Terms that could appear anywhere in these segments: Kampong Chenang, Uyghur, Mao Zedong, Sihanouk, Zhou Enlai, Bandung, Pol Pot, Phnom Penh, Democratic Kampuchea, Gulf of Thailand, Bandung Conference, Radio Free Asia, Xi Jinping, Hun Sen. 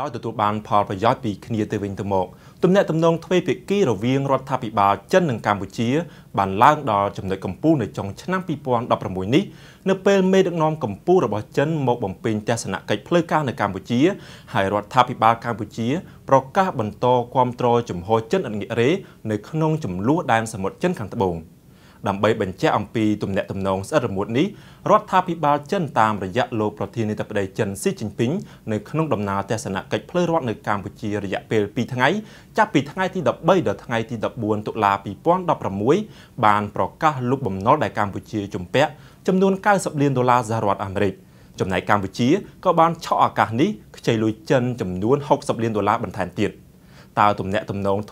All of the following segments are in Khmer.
ដោយទទួលបានផលប្រយោជន៍ពីគ្នាទៅវិញទៅមកទំនាក់ទំនងទ្វេភាគីរវាងរដ្ឋាភិបាលចិននិងកម្ពុជាបានឡើងដល់ចំណុចកំពូលនៅចុងឆ្នាំ ដើម្បីបញ្ជាក់អំពីទំនាក់ទំនងស្អិតរមួតនេះរដ្ឋាភិបាលចិនតាមរយៈលោកប្រធានាធិបតីចិនស៊ីជីនពីងនៅក្នុងដំណើរទស្សនកិច្ចផ្លូវរដ្ឋនៅកម្ពុជារយៈពេល តើទំនាក់ទំនងទ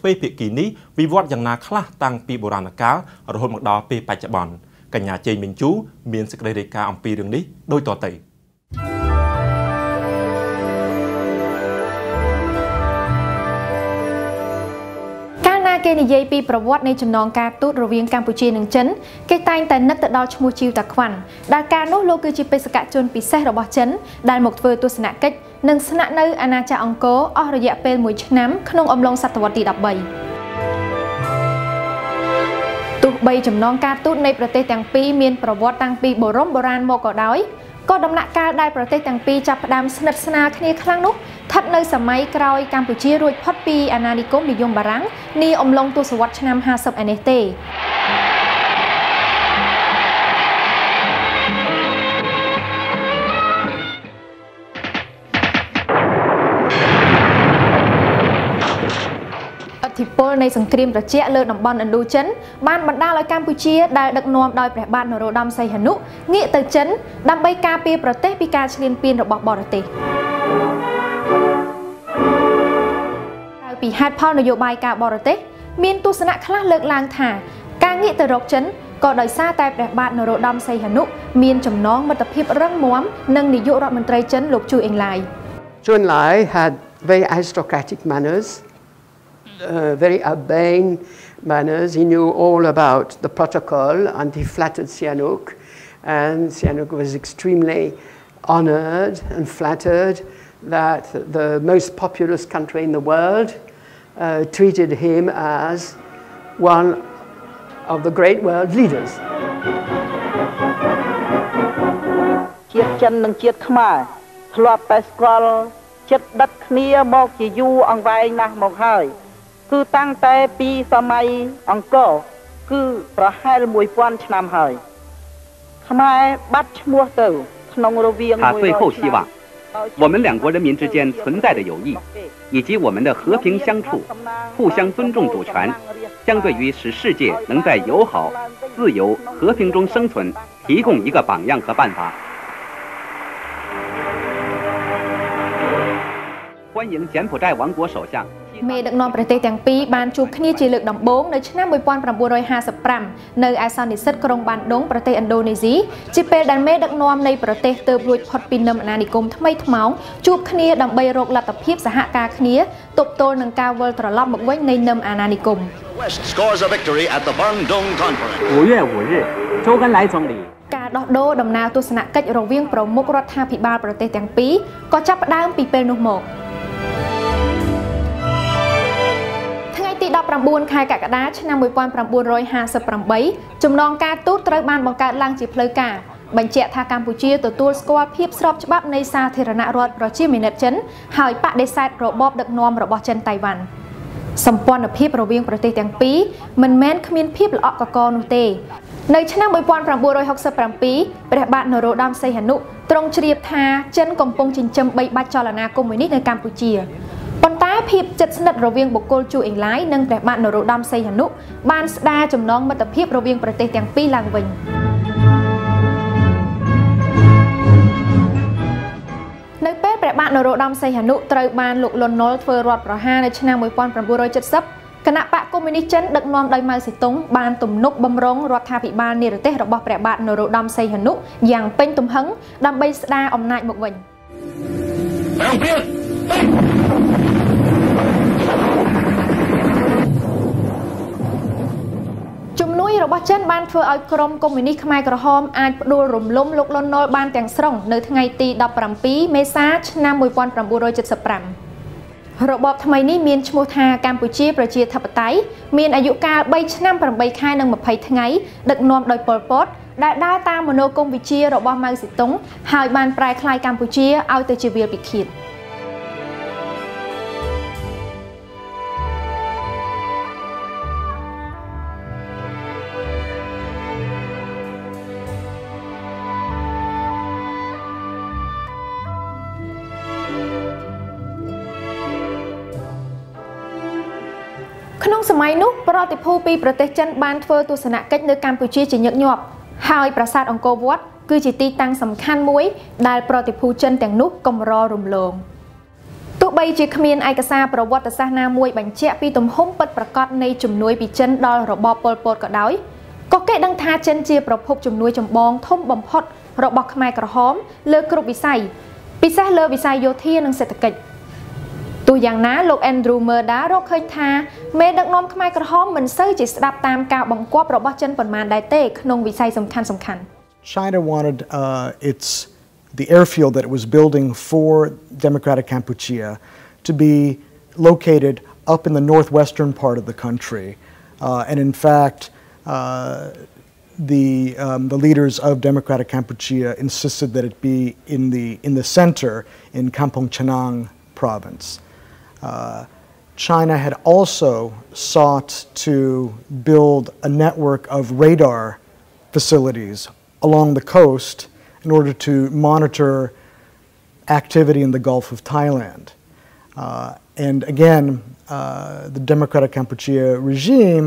្វេភាគីនេះវិវត្តយ៉ាងណាខ្លះតាំងពីបុរាណកាលរហូតមកដល់ពេលបច្ចុប្បន្ន គេនិយាយពីប្រវត្តិនៃចំណងការទូតរវាងកម្ពុជានិងចិន បីចំណងការទូតនៃប្រទេសទាំងពីរមានប្រវត្តិតាំងពីបរមបុរាណមកក៏ដោយក៏ដំណាក់កាលដែលប្រទេសទាំងពីរចាប់ផ្ដើមស្និទ្ធស្នាលគ្នាខ្លាំងនោះស្ថិតនៅសម័យក្រោយកម្ពុជារួចផុតពីអាណានិគមនិយមបារាំងនាអំឡុងទសវត្សរ៍ឆ្នាំ 50 នេះទេ ឥទ្ធិពលនៃសង្គ្រាមត្រជាក់លើតំបន់ឥណ្ឌូចិនបានបណ្ដាលឲ្យកម្ពុជាដែលដឹកនាំដោយព្រះបាទនរោត្តម សីហនុ ងាកទៅចិនដើម្បីការពារប្រទេសពីការឈ្លានពានរបស់បរទេស ក្រៅពីហេតុផលនយោបាយការបរទេស មានទស្សនៈខ្លះលើកឡើងថា ការងាកទៅរកចិន ក៏ដោយសារតែព្រះបាទនរោត្តម សីហនុ មានចំណងមិត្តភាពរឹងមាំ នឹងនាយករដ្ឋមន្ត្រីចិនលោក Zhou Enlai. Zhou Enlai had very aristocratic manners. Very urbane manners. He knew all about the protocol and he flattered Sihanouk. And Sihanouk was extremely honored and flattered that the most populous country in the world treated him as one of the great world leaders. Heមេដឹកនាំប្រទេសទាំងពីរបានជួបគ្នាជាលើកដំបូងនៅឆ្នាំ 1955 នៅឯសន្និសីទក្រុង Bandung ប្រទេសឥណ្ឌូនេស៊ីជាពេលដែលមេដឹកនាំនៃប្រទេសទើបលួចផុតពីនឹមអាណានិគមថ្មីថ្មោងជួបគ្នាដើម្បីរកលទ្ធភាពសហការគ្នាទប់ទល់នឹងការវិលត្រឡប់មកវិញនៃនឹមអាណានិគម West scores a victory at the Bandung Conference 5 月 5日 ការដោះដូរដំណើរទស្សនកិច្ចរវាងប្រមុខរដ្ឋាភិបាលប្រទេសទាំងពីរក៏ចាប់ផ្ដើមពីពេលនោះមក 19 ខែកក្កដាឆ្នាំ 1958 ចំណងការទូតត្រូវបានបង្កើតឡើងជាផ្លូវការបញ្ជាក់ថាកម្ពុជាទទួលស្គាល់ភាពស្របច្បាប់នៃសាធារណរដ្ឋប្រជាមានិតចិនហើយបដិសេធរបបដឹកនាំរបស់ចិនតៃវ៉ាន់ សម្ព័ន្ធភាពរវាងប្រទេសទាំងពីរមិនមែនគ្មានភាពល្អកកកនោះទេនៅឆ្នាំ 1967 ព្រះបាទនរោត្តម សីហនុ ទ្រង់ជ្រាបថាចិនកំពុងចិញ្ចឹមបីបាច់ចលនាកុម្មុយនីស្តនៅកម្ពុជា ប៉ុន្តែភាពជិតស្និទ្ធរវាងបុគ្គល Zhou Enlai និងព្រះបាទនរោត្តម សីហនុ បានស្ដារចំណងមិត្តភាពរវាងប្រទេសទាំងពីរឡើងវិញ នៅពេលព្រះបាទនរោត្តម សីហនុ ត្រូវបានលោកលន់ នល់ធ្វើរដ្ឋប្រហារនៅឆ្នាំ 1970 គណៈបកកុម្មុយនីសចិនដឹកនាំដោយម៉ៅ សេទុង បានទំនុកបម្រុងរដ្ឋាភិបាលនិរទេសរបស់ព្រះបាទនរោត្តម សីហនុ យ៉ាងពេញទំហឹង ដើម្បីស្ដារអំណាចមកវិញ ជំនួយរបស់ចិនបានធ្វើឲ្យក្រុមកុម្មុយនីសខ្មែរក្រហមអាចផ្ដួលរំលំលោកលន់ នល់បានទាំងស្រុងនៅថ្ងៃទី 17 មេសាឆ្នាំ 1975 របបថ្មីនេះមានឈ្មោះថាកម្ពុជាប្រជាធិបតេយ្យមានអាយុកាល 3 ឆ្នាំ 8 ខែនិង 20 ថ្ងៃដឹកនាំដោយប៉ុល ពត ដែលដើរតាមមនោគមវិជ្ជារបស់ម៉ៅ សេទុងហើយបានប្រែក្លាយកម្ពុជាឲ្យទៅជាវាលពិឃាត ក្នុងសម័យនោះប្រតិភូពីប្រទេសចិនបានធ្វើទស្សនកិច្ចនៅកម្ពុជាជាញឹកញាប់ហើយប្រាសាទអង្គរវត្តគឺជាទីតាំងសំខាន់មួយដែលប្រតិភូចិនទាំងនោះកម្ររំលងទោះបីជាគ្មានឯកសារប្រវត្តិសាស្ត្រណាមួយបញ្ជាក់ពីទំហំពិតប្រាកដនៃជំនួយពីចិនដល់របបប៉ុល ពតក៏ដោយក៏គេដឹងថាចិនជាប្រភពជំនួយចម្បងធំបំផុតរបស់ខ្មែរក្រហមលើគ្រប់វិស័យពិសេសលើវិស័យយោធានិងសេដ្ឋកិច្ច China wanted the airfield that it was building for Democratic Kampuchea to be located up in the northwestern part of the country. And in fact, the leaders of Democratic Kampuchea insisted that it be in the center in Kampong Chenang province. China had also sought to build a network of radar facilities along the coast in order to monitor activity in the Gulf of Thailand. And again, the Democratic Kampuchea regime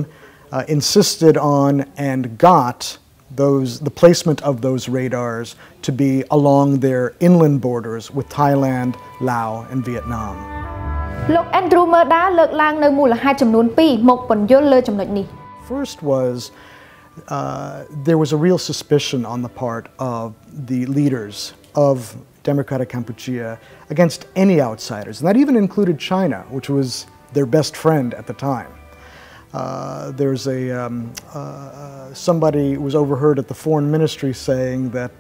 insisted on and got the placement of those radars to be along their inland borders with Thailand, Laos, and Vietnam. លោកអេនឌ្រូមឺដាលើកឡើងនៅមូលហេតុចំនួន 2 មកពន្យល់លើចំណុចនេះ. First was there was a real suspicion on the part of the leaders of Democratic Kampuchea against any outsiders, and that even included China, which was their best friend at the time. There's a somebody was overheard at the foreign ministry saying that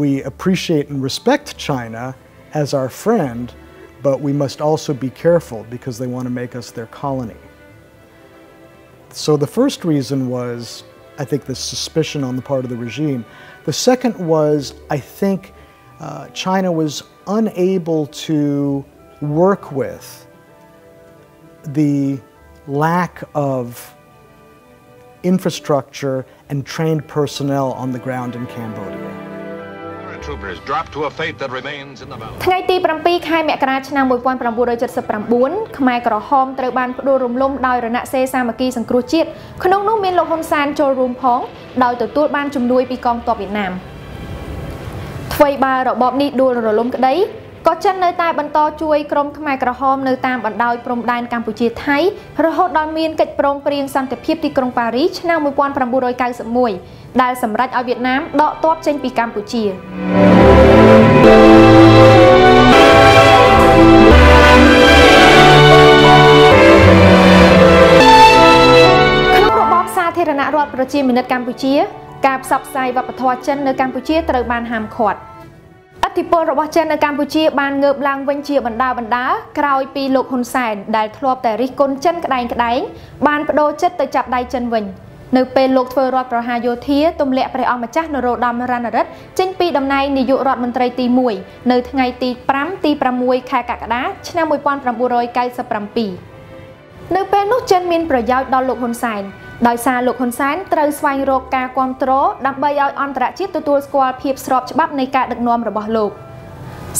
we appreciate and respect China as our friend, but we must also be careful because they want to make us their colony. So the first reason was, I think, the suspicion on the part of the regime. The second was, I think, China was unable to work with the lack of infrastructure and trained personnel on the ground in Cambodia. Troopers dropped to a fate that remains in the valley. ថ្ងៃទី 7 ខែមករាឆ្នាំ 1979 ខ្មែរក្រហមត្រូវបានផ្ដួលរំលំដោយរណសិរ្សាមគ្គីសង្គ្រោះជាតិក្នុងនោះមានលោកហ៊ុនសែនចូលរួមផងដោយទទួលបានជំនួយពីកងទ័ពវៀតណាមថ្វីបាររបបនេះដួលរលំក្ដីក៏ចិននៅតែបន្តជួយក្រុមខ្មែរក្រហមនៅតាមបណ្ដោយព្រំដែនកម្ពុជាថៃរហូតដល់មានកិច្ចព្រមព្រៀងសន្តិភាពទីក្រុងប៉ារីសឆ្នាំ 1991 ដែលសម្រេចឲ្យវៀតណាមដកទ័ពចេញពីកម្ពុជា ក្នុងរបបសាធារណរដ្ឋប្រជាមានិតកម្ពុជា ការផ្សព្វផ្សាយវប្បធម៌ចិននៅកម្ពុជាត្រូវបានហាមឃាត់. ឥទ្ធិពលរបស់ចិននៅកម្ពុជាបានងើបឡើងវិញជាបណ្ដាបណ្ដាក្រោយពីលោកហ៊ុនសែនដែលធ្លាប់តែរិះគន់ចិនក្តែងៗបានប្តូរចិត្តទៅចាប់ដៃចិនវិញ. នៅពេលលោកធ្វើរដ្ឋប្រហារយោធាទម្លាក់ព្រះអង្គម្ចាស់នរោត្តមរណរដ្ឋចេញពីតំណែងនាយករដ្ឋមន្ត្រីទី 1 នៅថ្ងៃទី 5 ទី 6 ខែកក្កដាឆ្នាំ 1997 នៅពេលនោះចិនមានប្រយោជន៍ដល់លោកហ៊ុនសែនដោយសារលោកហ៊ុនសែនត្រូវស្វែងរកការគាំទ្រដើម្បីឲ្យអន្តរជាតិទទួលស្គាល់ភាពស្របច្បាប់នៃការដឹកនាំរបស់លោក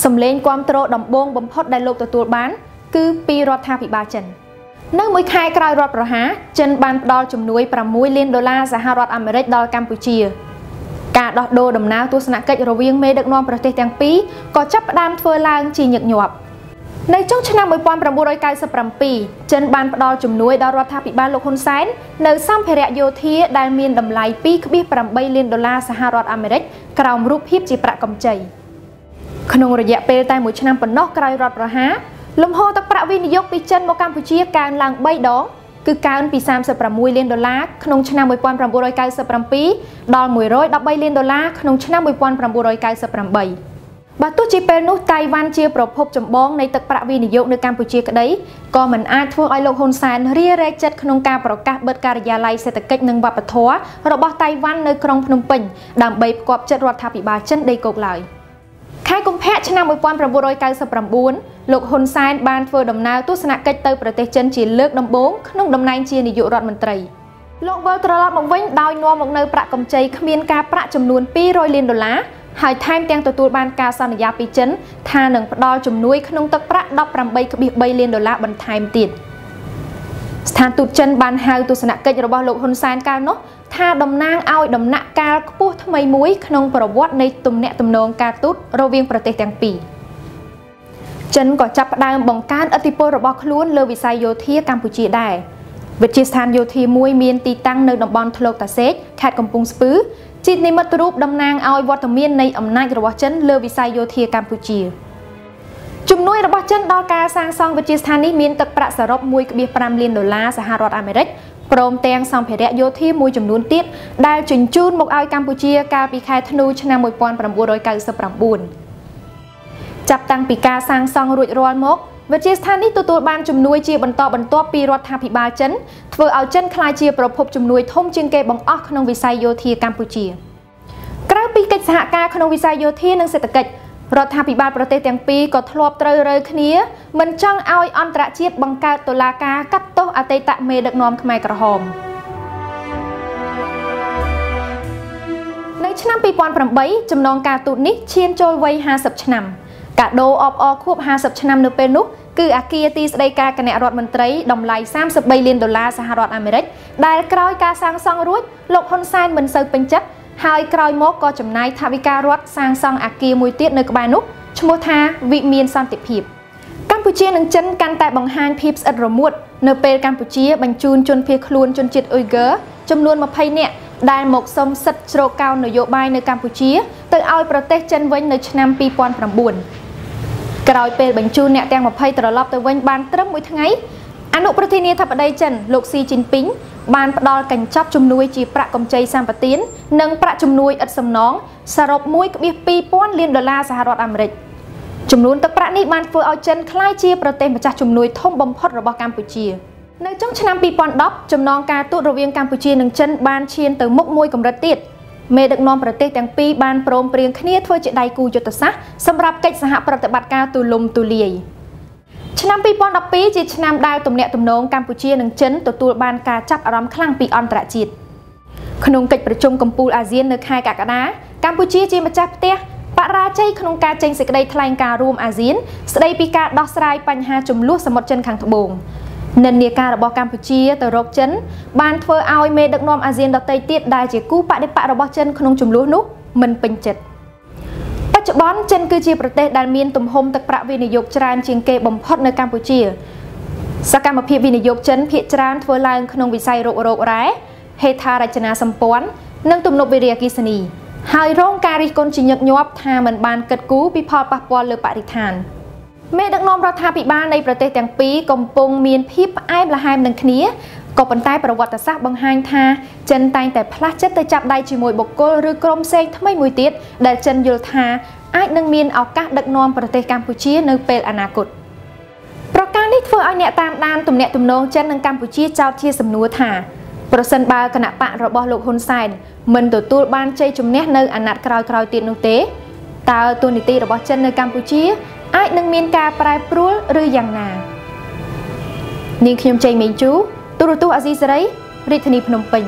សម្លេងគាំទ្រដំបងបំផុតដែលលោកទទួលបានគឺពីរដ្ឋាភិបាលចិន. នៅមួយខែក្រោយរដ្ឋប្រហារចិនបានផ្ដល់ជំនួយ $6 លានដុល្លារសហរដ្ឋអាមេរិក ដល់កម្ពុជាការដោះដូរដំណើរទស្សនកិច្ចរវាងមេដឹកនាំប្រទេសទាំងពីរក៏ចាប់ផ្ដើមធ្វើឡើងជាញឹកញាប់នៅចុងឆ្នាំ 1997 ចិនបានផ្ដល់ជំនួយដល់រដ្ឋាភិបាលលោកហ៊ុនសែននៅសម្ភារៈយោធាដែលមានតម្លៃ $2.8 លានដុល្លារសហរដ្ឋអាមេរិកក្រោមរូបភាពជាប្រាក់កម្ចី ក្នុងរយៈពេលតែមួយឆ្នាំប៉ុណ្ណោះក្រោយរដ្ឋប្រហារ លំហទឹកប្រាក់វិនិយោគពីចិនមកកម្ពុជាកើនឡើង 3 ដង គឺកើនពី $36 លានដុល្លារ ក្នុងឆ្នាំ 1997 ដល់ $113 លានដុល្លារ ក្នុងឆ្នាំ 1998 บ่ទោះជាពេលនោះតៃវ៉ាន់ជាប្រភពចម្បងនៃទឹកប្រាក់វិនិយោគនៅកម្ពុជាក្តី លោកវល់ត្រឡប់មកវិញដោយនាំមកនៅប្រាក់កម្ចីគ្មានការប្រាក់ចំនួន$200លាន ហើយថែមទាំងទទួលបានការសន្យាពីចិនថានឹងផ្ដល់ជំនួយក្នុងទឹកប្រាក់ $18.3 លាន បន្ថែមទៀតស្ថានទូតចិនបានហៅទស្សនកិច្ចរបស់លោកហ៊ុនសែនកាលនោះថាតំណាងឲ្យដំណាក់កាលខ្ពស់ថ្មីមួយក្នុងប្រវត្តិនៃទំនាក់ទំនងការទូតរវាងប្រទេសទាំងពីរ ចិនក៏ចាប់ផ្ដើមបង្កើនឥទ្ធិពលរបស់ខ្លួនលើវិស័យយោធាកម្ពុជាដែរ វិទ្យាស្ថានយោធាមួយមានទីតាំងនៅតំបន់ធ្លុកតាសេក វិទ្យាស្ថាននេះទទួលបានជំនួយជាបន្តបន្ទាប់ពីរដ្ឋាភិបាលចិនធ្វើឲ្យចិនក្លាយជាប្រភពជំនួយធំជាងគេបង្អស់ក្នុងវិស័យយោធាកម្ពុជា ឆ្នាំ 2008 ចំណងការទូតនេះឈានចូលវ័យ 50 ឆ្នាំ កាដូអបអរខួប 50 ឆ្នាំ នៅពេលនោះគឺអគារទីស្តីការគណៈរដ្ឋមន្ត្រីតម្លៃ $33 លាន សហរដ្ឋអាមេរិក ដែលក្រោយការសាងសង់រួច លោកហ៊ុនសែនមិនសូវពេញចិត្ត ហើយក្រោយមកក៏ចំណាយថវិការដ្ឋសាងសង់អគារមួយទៀតនៅក្បែរនោះ ឈ្មោះថាវិមានសន្តិភាព កម្ពុជានិងចិនកាន់តែបង្ហាញភាពស្អិតរមួត នៅពេលកម្ពុជាបញ្ជូនជនភៀសខ្លួនជនជាតិ អ៊ុយហ្គើរ ចំនួន 20 នាក់ ដែលមកសុំសិទ្ធិជ្រកកោននយោបាយនៅកម្ពុជាទៅឲ្យប្រទេសចិនវិញនៅឆ្នាំ 2009 ក្រោយពេលបញ្ជូនអ្នកទាំង 20 ត្រឡប់ទៅវិញបានត្រឹមមួយថ្ងៃអនុប្រធានាធិបតីចិនលោក ស៊ី ជីនពីង បានផ្ដល់កញ្ចប់ជំនួយជាប្រាក់កម្ចីសម្បទាននិងប្រាក់ជំនួយឥតសំណងសរុប $1.2 លាន សហរដ្ឋអាមេរិក ចំនួនទឹកប្រាក់នេះបានធ្វើឲ្យចិនក្លាយជាប្រទេសម្ចាស់ជំនួយធំបំផុតរបស់កម្ពុជា នៅចុងឆ្នាំ 2010 ចំណងការទូតរវាងកម្ពុជានិងចិនបានឈានទៅមុខមួយកម្រិតទៀតមេដឹកនាំប្រទេសទាំងពីរបានព្រមព្រៀងគ្នាធ្វើជាដៃគូយុទ្ធសាស្ត្រសម្រាប់កិច្ចសហប្រតិបត្តិការទូលំទូលាយឆ្នាំ 2012 ជាឆ្នាំដែលទំនាក់ទំនងកម្ពុជានិងចិនទទួលបានការចាប់អារម្មណ៍ខ្លាំងពីអន្តរជាតិ ក្នុងកិច្ចប្រជុំកំពូលអាស៊ាននៅខែកក្កដា កម្ពុជាជាម្ចាស់ផ្ទះ បរាជ័យក្នុងការចេញសេចក្តីថ្លែងការណ៍រួមអាស៊ាន ស្តីពីការដោះស្រាយបញ្ហាជម្លោះសមុទ្រចិនខាងត្បូង និន្នាការរបស់កម្ពុជាទៅរកចិនបានធ្វើឲ្យមេដឹកនាំអាស៊ានដទៃទៀតដែលជាគូបដិបករបស់ចិនក្នុងចំនួននោះមិនពេញចិត្តបច្ចុប្បន្នចិនគឺជាប្រទេសដែលមានទំហំទឹកប្រាក់វិនិយោគច្រើនជាងគេបំផុតនៅកម្ពុជាសកម្មភាពវិនិយោគចិនភាគច្រើនធ្វើឡើងក្នុងវិស័យរុករករ៉ែហេដ្ឋារចនាសម្ព័ន្ធនិងទំនប់វារីអគ្គិសនីហើយរងការរិះគន់ជាញឹកញាប់ថាមិនបានកិត្តគូពីផលប៉ះពាល់លើបរិស្ថាន មេដឹកនាំរដ្ឋាភិបាលនៃប្រទេសទាំងពីរកំពុងមានភាពអាយប្រហាយនឹងគ្នាក៏ប៉ុន្តែប្រវត្តិសាស្ត្របង្ហាញថាចិនតែងតែផ្លាស់ចិត្តទៅចាប់ដៃជាមួយបុគ្គលឬក្រុមផ្សេងថ្មីមួយទៀតដែលចិនយល់ថាអាចនឹងមានឱកាសដឹកនាំប្រទេសកម្ពុជានៅពេលអនាគតប្រការនេះធ្វើឲ្យអ្នកតាមដានទំនាក់ទំនងចិននិងកម្ពុជា អាចនឹងមានការប្រែប្រួលឬយ៉ាងណានាងខ្ញុំជ័យមេងជូទូរទស្សន៍អាស៊ីសេរីរាជធានីភ្នំពេញ